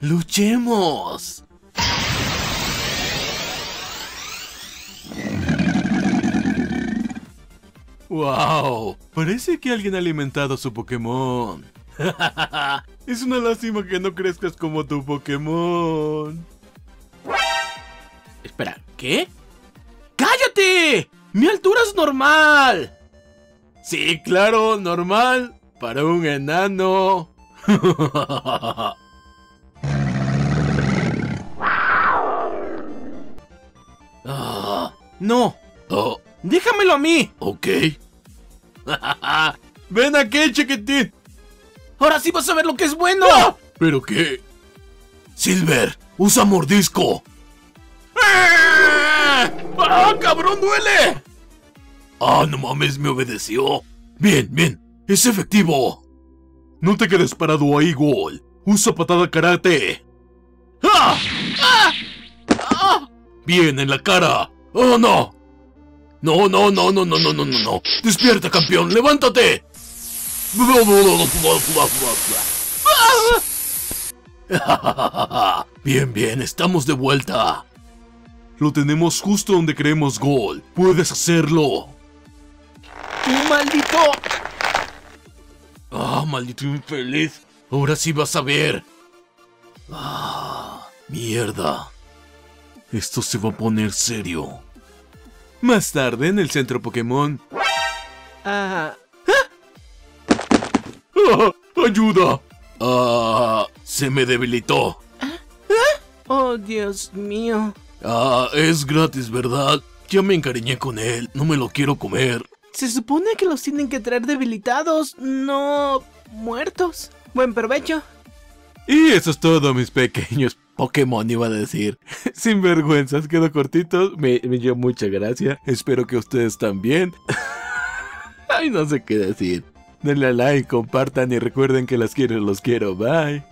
¡Luchemos! ¡Wow! Parece que alguien ha alimentado a su Pokémon. Es una lástima que no crezcas como tu Pokémon. Espera, ¿qué? ¡Cállate! ¡Mi altura es normal! Sí, claro, normal para un enano. No. Déjamelo a mí. Ok. Ven aquí, chiquitín. Ahora sí vas a ver lo que es bueno. ¡No! ¿Pero qué? Silver, usa mordisco. ¡Ah, cabrón, duele! ¡Ah, no mames, me obedeció! ¡Bien, bien! ¡Es efectivo! ¡No te quedes parado ahí, Gol! ¡Usa patada karate! ¡Ah! ¡Ah! ¡Ah! ¡Bien, en la cara! ¡Oh, no! ¡No, no, no, no, no, no, no, no, no! ¡Despierta, campeón! ¡Levántate! ¡Bien, bien! ¡Estamos de vuelta! ¡Lo tenemos justo donde creemos, Gol! ¡Puedes hacerlo! ¡Maldito! ¡Ah, maldito infeliz! ¡Ahora sí vas a ver! ¡Ah, mierda! Esto se va a poner serio. Más tarde en el centro Pokémon... ¡Ah! ¡Ayuda! ¡Ah! ¡Se me debilitó! ¡Oh, Dios mío! ¡Ah! Es gratis, ¿verdad? Ya me encariñé con él. No me lo quiero comer. Se supone que los tienen que traer debilitados, no muertos. Buen provecho. Y eso es todo, mis pequeños Pokémon, iba a decir. Sin vergüenzas, quedó cortito. Me dio mucha gracia. Espero que ustedes también. Ay, no sé qué decir. Denle a like, compartan y recuerden que las quiero, los quiero. Bye.